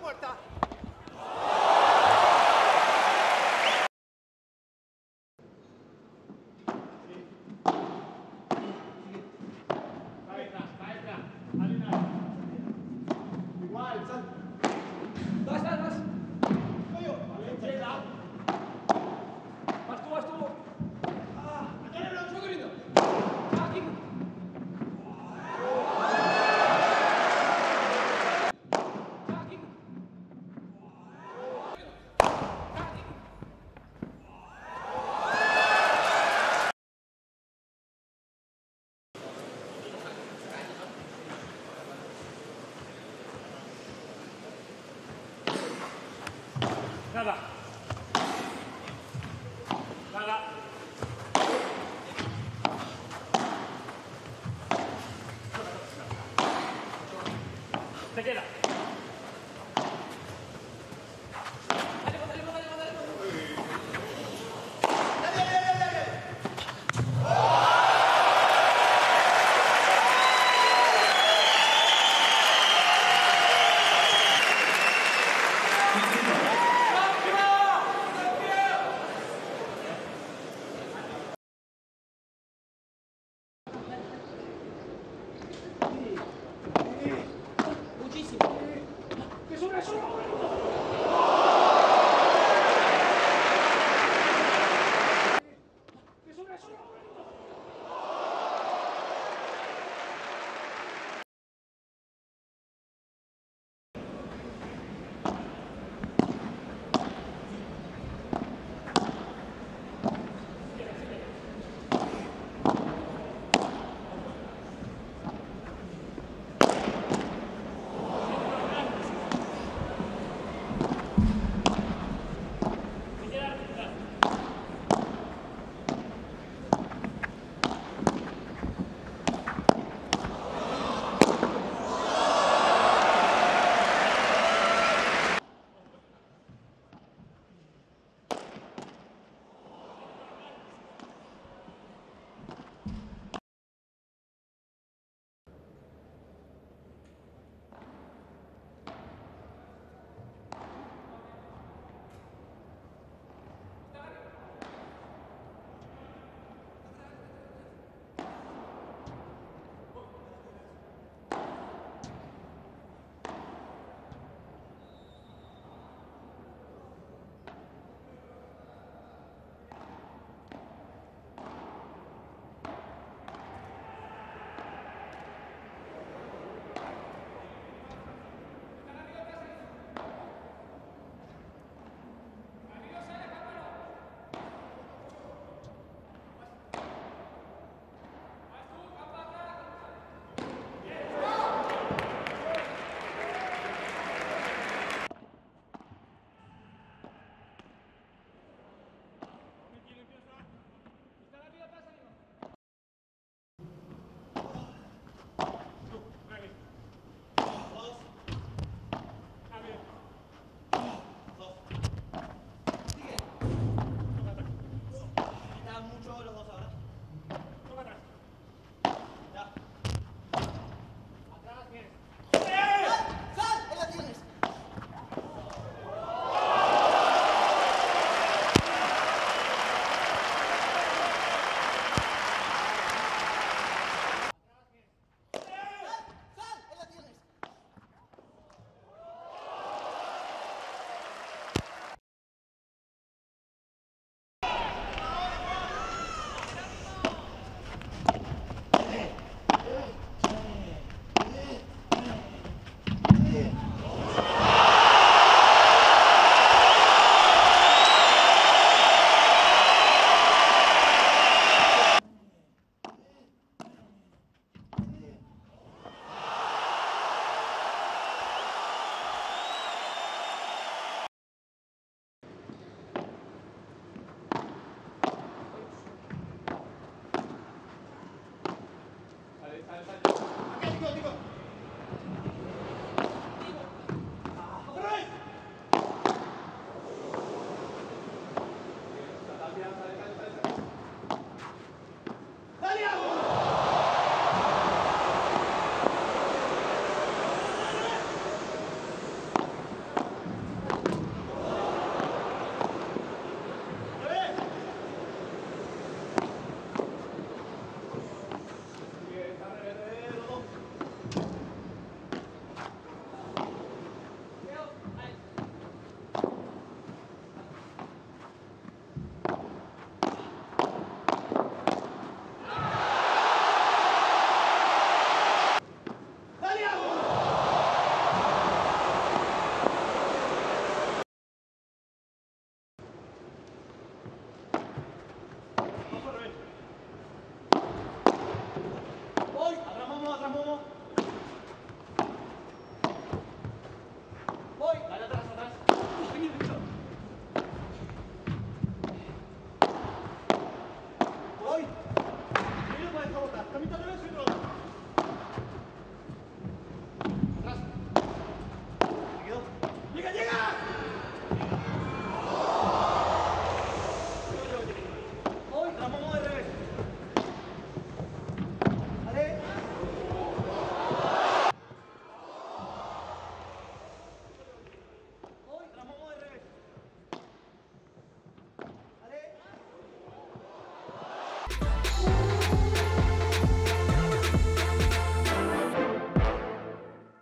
puerta. Te queda.